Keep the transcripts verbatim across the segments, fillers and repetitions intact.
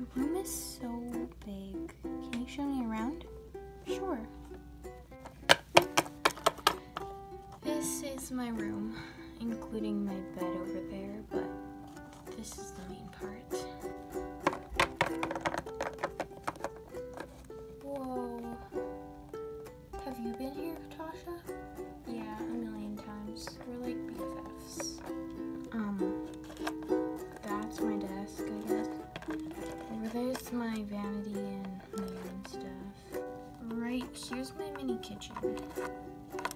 The room is so big. Can you show me around? Sure. This is my room, including my bed over there, but this is the main part. Whoa. Have you been here, Tasha? Yeah, a million times. We're like B F Fs. Um, that's my desk, I guess. Over there's my vanity and my own stuff. Right here's my mini kitchen.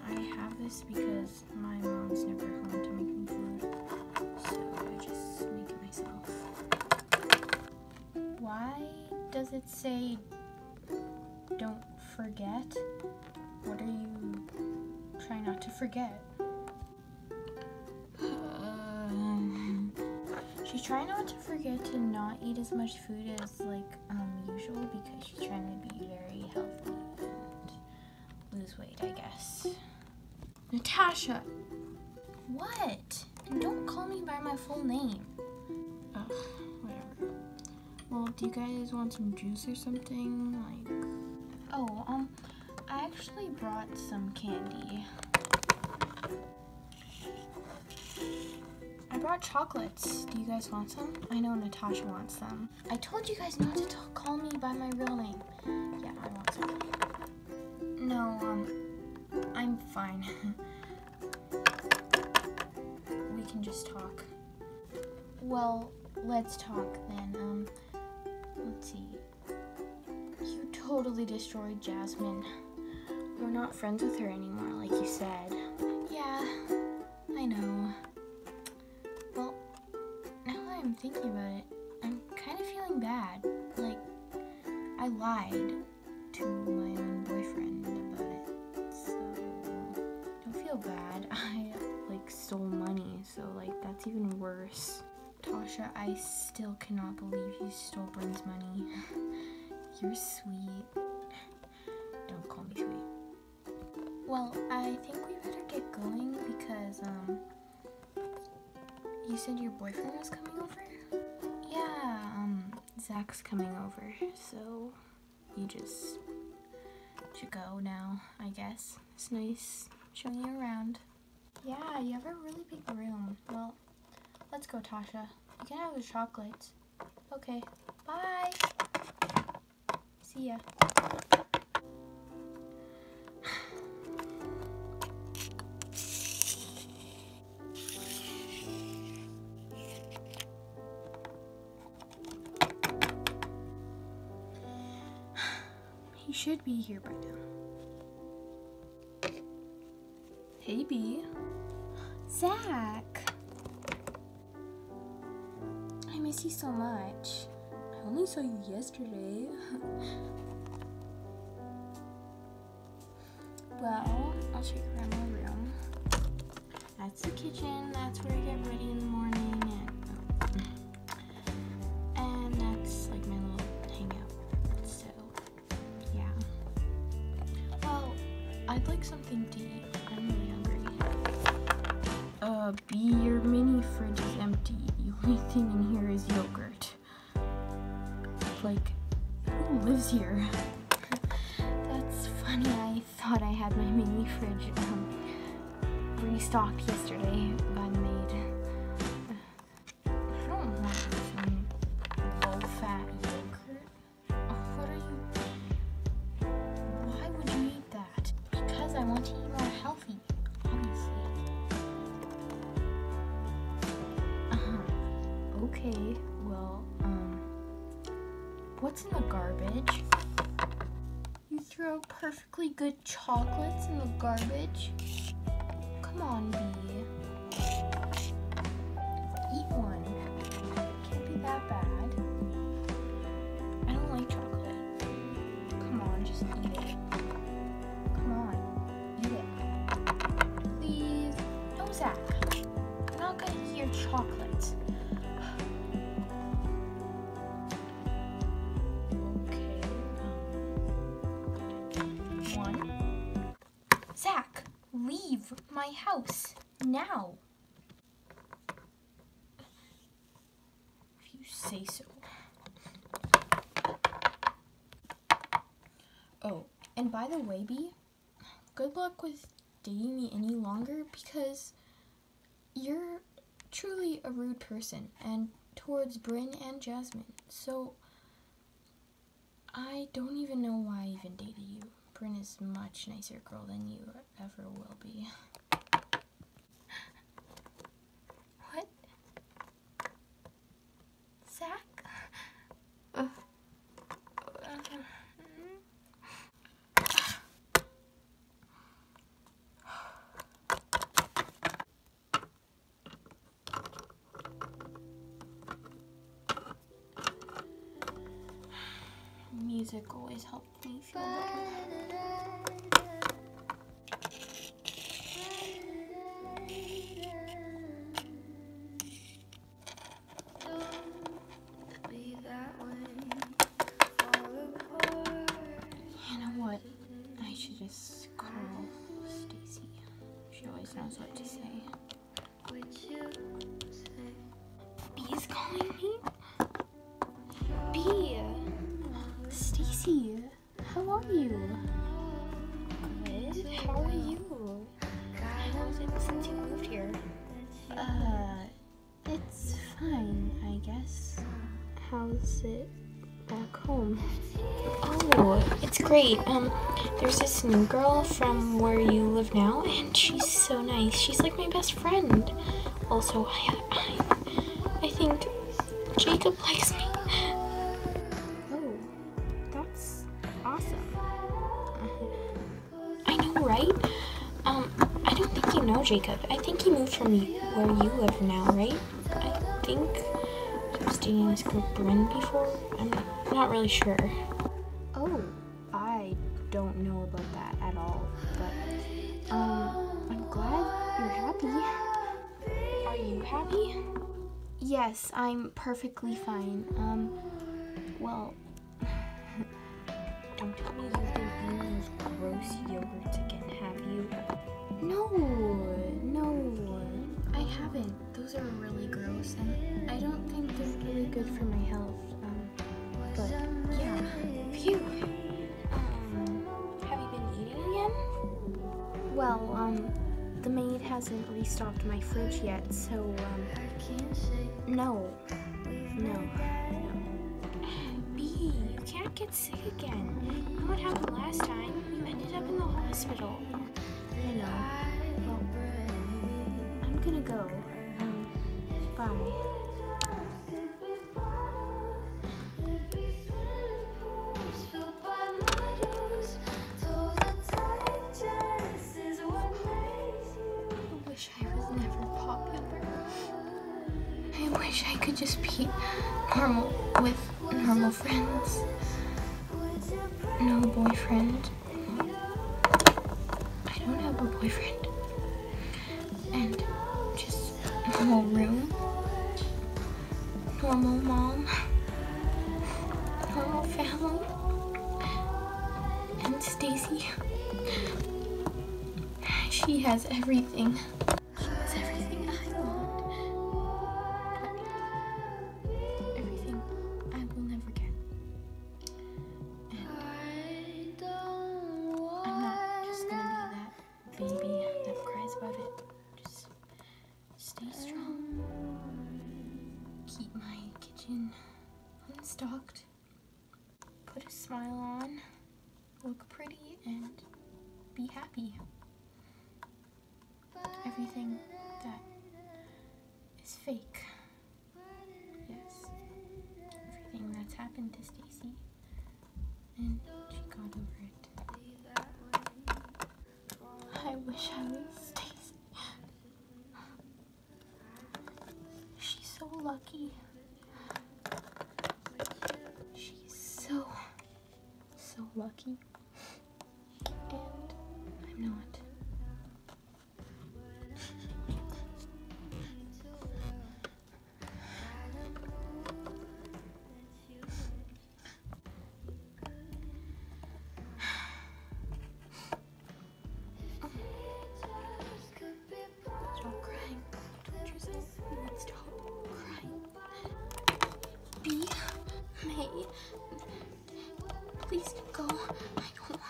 I have this because my mom's never home to make me food, so I just make it myself. Why does it say don't forget? What are you trying not to forget? Uh, she's trying not to forget to not eat as much food as like um, usual because she's trying to be very healthy and lose weight, I guess. Natasha! What? And don't call me by my full name. Ugh, whatever. Well, do you guys want some juice or something? Like, oh, um, I actually brought some candy. I brought chocolates. Do you guys want some? I know Natasha wants them. I told you guys not to t call me by my real name. Yeah, I want some. No, um, I'm fine. We can just talk. Well, let's talk then. Um, let's see. You totally destroyed Jasmine. We're not friends with her anymore, like you said. Yeah, I know. Well, now that I'm thinking about it, I'm kind of feeling bad. Like, I lied to my own boyfriend about it, so don't feel bad. I, like, stole money, so, like, that's even worse. Tasha, I still cannot believe you stole Bryn's money. You're sweet. Don't call me sweet. Well, I think we better get going because, um, you said your boyfriend was coming over? Yeah, um, Zach's coming over, so you just should go now, I guess. It's nice showing you around. Yeah, you have a really big room. Well, let's go, Tasha. You can have the chocolates. Okay, bye! See ya. He should be here by now. Hey, B. Zach! I miss you so much. I only saw you yesterday. Well, I'll check around my room. That's the kitchen. That's where I get ready in the morning. And, oh. and that's like my little hangout. So, yeah. Well, I'd like something to eat. I'm really hungry. Uh, B, your mini fridge is empty. The only thing in here is yogurt. Like, who lives here? That's funny. I thought I had my mini fridge um, restocked yesterday by the maid. I don't want some low-fat yogurt. What are you? Why would you eat that? Because I want to eat more healthy, obviously. Uh-huh. Okay. Well, um. what's in the garbage? You throw perfectly good chocolates in the garbage? Come on, Bee. Eat one. Can't be that bad. I don't like chocolate. Come on, just eat it. Come on, eat it. Please. No, Zach. I'm not gonna eat your chocolates. Leave my house now. If you say so. Oh, and by the way, B, good luck with dating me any longer, because you're truly a rude person, and towards Brynn and Jasmine, so I don't even know why I even dated you. Brynn is a much nicer girl than you ever will be. What? Zach? Uh, uh, Music always helped me feel better. Knows what to say. B is calling me? B! Stacy, how are you? Good. How are you? How's it since you moved here? Uh, it's fine, I guess. How's it back home? Oh, it's great. Um, there's this new girl from where you live now, and she's so nice. She's like my best friend. Also, I, I, I think Jacob likes me. Oh, that's awesome. I know, right? Um, I don't think you know Jacob. I think he moved from where you live now, right? I think I was dating this girl Brynn before. I'm not really sure. Oh, I don't know about that at all, but um, I'm glad you're happy. Are you happy? Yes, I'm perfectly fine. Um, well, don't tell me you've been eating those gross yogurts again, have you? No, no, I haven't. Those are really gross, and I don't think they're really good for my health. Um, but yeah. Phew. Um, have you been eating again? Well, um, the maid hasn't restocked my fridge yet, so, um, no. No. No. B, you can't get sick again. You know what happened last time? You ended up in the hospital. I know. Well, I'm gonna go. Um, bye. I wish I could just be normal with normal friends. No boyfriend. I don't have a boyfriend. And just normal room. Normal mom. Normal family. And Stacy. She has everything. Unstocked, put a smile on, look pretty, and be happy. Everything that is fake, yes, everything that's happened to Stacy, and she got over it. I wish I was Stacy. She's so lucky. So, so lucky, and I'm not. Please go. I don't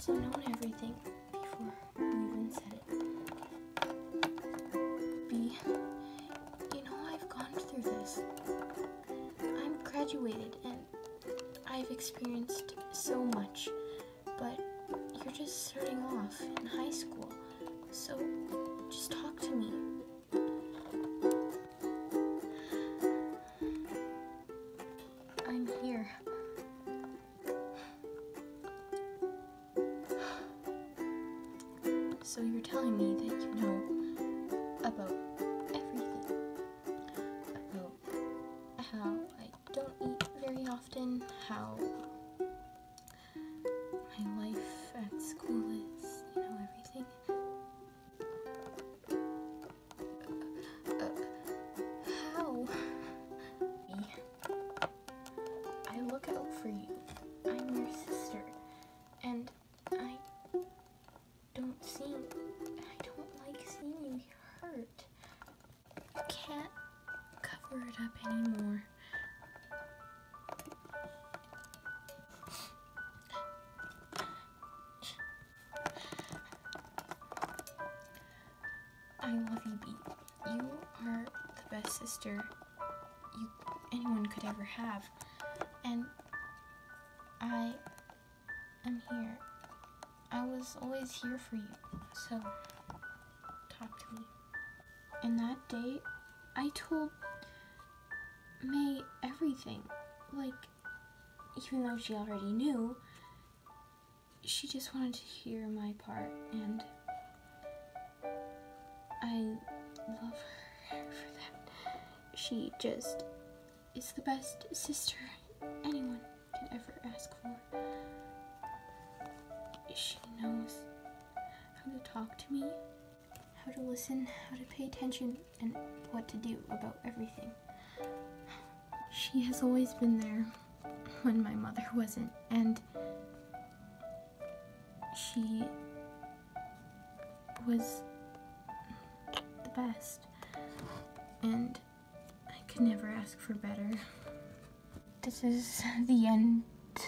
also known everything before you even said it. B, you know I've gone through this. I've graduated and I've experienced so much, but you're just starting off in high school, so just talk to me. I'm here. So you're telling me that you know about everything. About how I don't eat very often, how my life at school is, you know, everything. Uh, uh, how? I look out for you. I'm your sister. And I don't seem, I don't like seeing you hurt. I can't cover it up anymore. I love you, B. You are the best sister you anyone could ever have. And I am here. I was always here for you, so talk to me. And that day, I told May everything. Like, even though she already knew, she just wanted to hear my part, and I love her for that. She just is the best sister anyone can ever ask for. She knows how to talk to me, how to listen, how to pay attention, and what to do about everything. She has always been there when my mother wasn't, and she was the best, and I could never ask for better. This is the end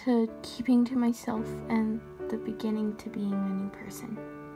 to keeping to myself and the beginning to being a new person.